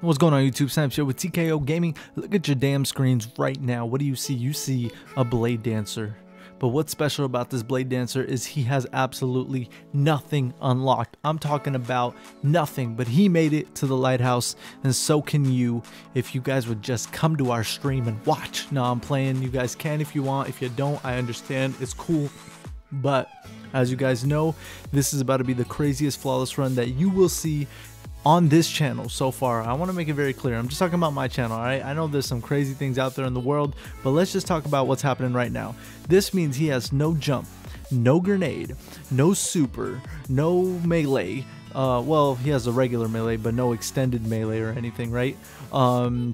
What's going on YouTube, Snapchat with TKO Gaming. Look at your damn screens right now. What do you see? You see a blade dancer. But what's special about this blade dancer is he has absolutely nothing unlocked. I'm talking about nothing, but he made it to the lighthouse, and so can you if you guys would just come to our stream and watch. No, I'm playing. You guys can if you want. If you don't, I understand. It's cool. But as you guys know, this is about to be the craziest flawless run that you will see on this channel so far. I want to make it very clear, I'm just talking about my channel, all right? I know there's some crazy things out there in the world, but let's just talk about what's happening right now. This means he has no jump, no grenade, no super, no melee. Well, he has a regular melee, but no extended melee or anything, right?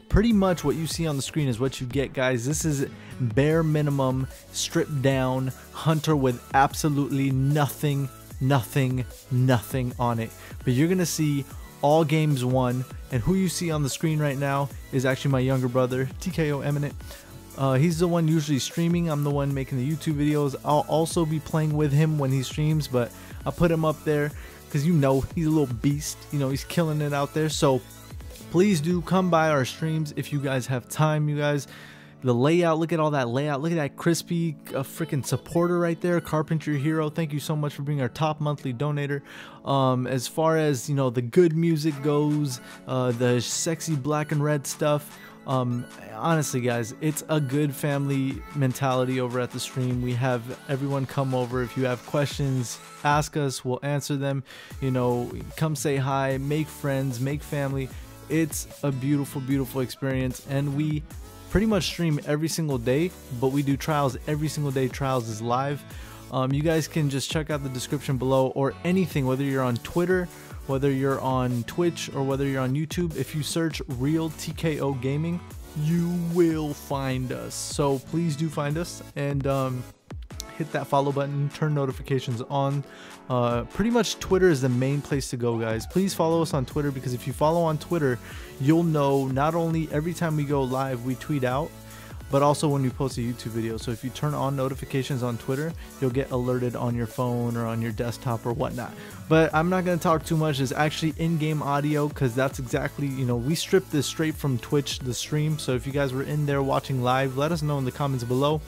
Pretty much what you see on the screen is what you get, guys. This is bare minimum, stripped down Hunter with absolutely nothing on it. But you're gonna see all games won, and who you see on the screen right now is actually my younger brother, TKO Eminent. He's the one usually streaming. I'm the one making the YouTube videos. I'll also be playing with him when he streams, but I put him up there because, you know, he's a little beast. You know, he's killing it out there. So please do come by our streams if you guys have time, you guys. The layout, look at all that layout. Look at that crispy freaking supporter right there, Carpenter Hero. Thank you so much for being our top monthly donator. As far as, you know, the good music goes, the sexy black and red stuff, honestly, guys, it's a good family mentality over at the stream. We have everyone come over. If you have questions, ask us, we'll answer them. You know, come say hi, make friends, make family. It's a beautiful, beautiful experience, and we pretty much stream every single day, but we do trials every single day. Trials is live. You guys can just check out the description below, or anything, whether you're on Twitter, whether you're on Twitch, or whether you're on YouTube. If you search Real TKO Gaming, you will find us. So please do find us, and hit that follow button, turn notifications on. Pretty much Twitter is the main place to go, guys. Please follow us on Twitter, because if you follow on Twitter, you'll know not only every time we go live we tweet out, but also when we post a YouTube video. So if you turn on notifications on Twitter, you'll get alerted on your phone or on your desktop or whatnot. But I'm not going to talk too much. It's actually in-game audio, because that's exactly, you know, we stripped this straight from Twitch, the stream. So if you guys were in there watching live, let us know in the comments below.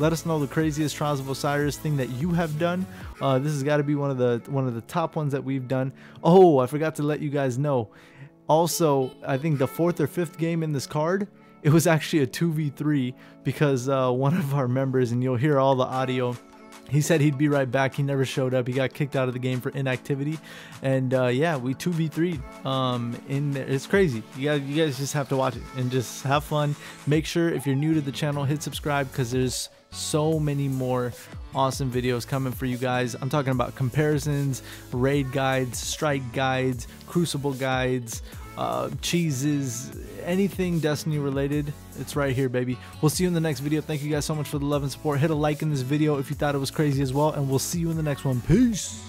Let us know the craziest Trials of Osiris thing that you have done. This has got to be one of the top ones that we've done. Oh, I forgot to let you guys know. Also, I think the fourth or fifth game in this card, it was actually a 2v3, because one of our members, and you'll hear all the audio, he said he'd be right back. He never showed up. He got kicked out of the game for inactivity, and yeah, we 2v3 in there. It's crazy. You guys just have to watch it and just have fun. Make sure if you're new to the channel, hit subscribe, because there's so many more awesome videos coming for you guys. I'm talking about comparisons, raid guides, strike guides, crucible guides, cheeses, anything Destiny related. It's right here, baby. We'll see you in the next video. Thank you guys so much for the love and support. Hit a like in this video if you thought it was crazy as well, and we'll see you in the next one. Peace.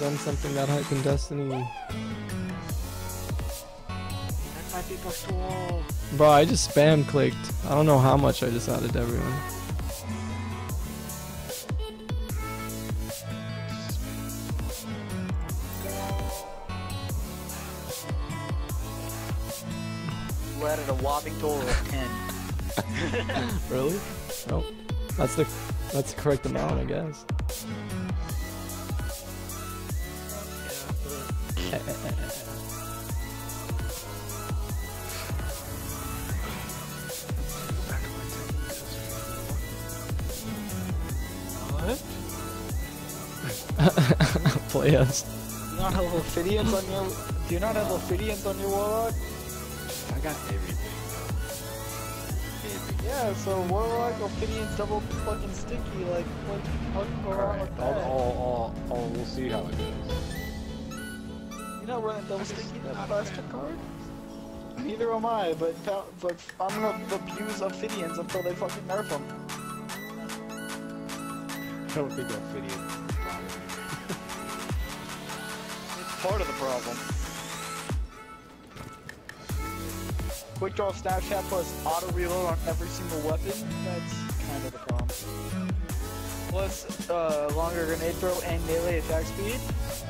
done something that high in Destiny. Bro, I just spam clicked. I don't know how much I just added to everyone. You added a whopping total of 10. Really? Nope. That's the correct amount, I guess. Play us. You not have Ophidians on your. Do you not have Ophidians on your warlock? I got everything. Yeah, so warlock, Ophidians, double fucking sticky. Like, what the fuck go wrong with that? We'll see how it goes. You're not running double sticky in that blaster card. Neither am I, but I'm gonna abuse Ophidians until they fucking nerf them. I don't think Ophidians. Part of the problem. Quick draw snapshot plus auto reload on every single weapon, that's kind of the problem. Plus longer grenade throw and melee attack speed.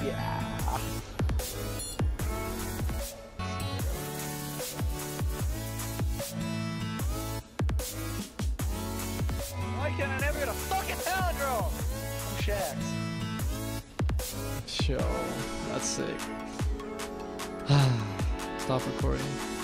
Yeah. Why can't I never get a fucking palindrome? I'm Shax. Yo, that's sick. Stop recording.